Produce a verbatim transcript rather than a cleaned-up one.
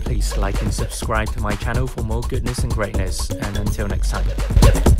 please like and subscribe to my channel for more goodness and greatness, and until next time.